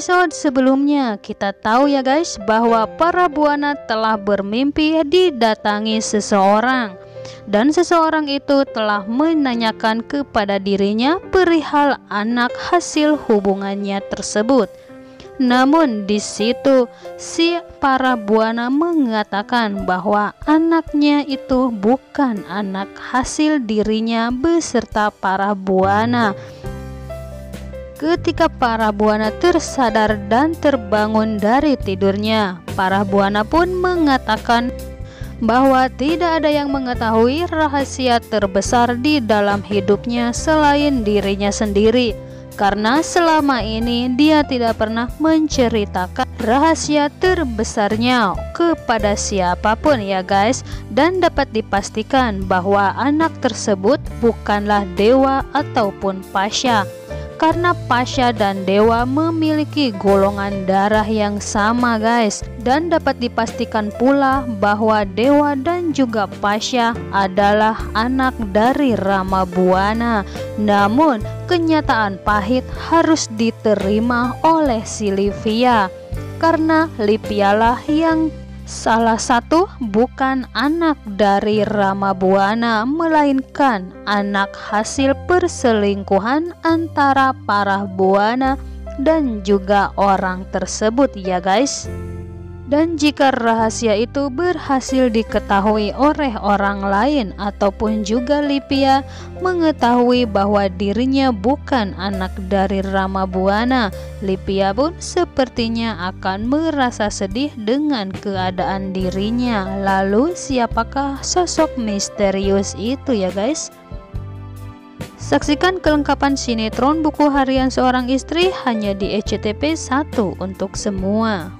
episode sebelumnya kita tahu ya guys bahwa Parabuana telah bermimpi didatangi seseorang, dan seseorang itu telah menanyakan kepada dirinya perihal anak hasil hubungannya tersebut. Namun di situ si Parabuana mengatakan bahwa anaknya itu bukan anak hasil dirinya beserta Parabuana. Ketika Parabuana tersadar dan terbangun dari tidurnya, Parabuana pun mengatakan bahwa tidak ada yang mengetahui rahasia terbesar di dalam hidupnya selain dirinya sendiri, karena selama ini dia tidak pernah menceritakan rahasia terbesarnya kepada siapapun ya guys. Dan dapat dipastikan bahwa anak tersebut bukanlah Dewa ataupun Pasha, karena Pasha dan Dewa memiliki golongan darah yang sama guys. Dan dapat dipastikan pula bahwa Dewa dan juga Pasha adalah anak dari Rama Buana. Namun kenyataan pahit harus diterima oleh si Livia, karena Livialah yang salah satu bukan anak dari Rama Buana, melainkan anak hasil perselingkuhan antara Farah Buana dan juga orang tersebut ya guys. Dan jika rahasia itu berhasil diketahui oleh orang lain ataupun juga Livia mengetahui bahwa dirinya bukan anak dari Rama Buana, Livia pun sepertinya akan merasa sedih dengan keadaan dirinya. Lalu siapakah sosok misterius itu ya guys? Saksikan kelengkapan sinetron Buku Harian Seorang Istri hanya di SCTV 1 untuk semua.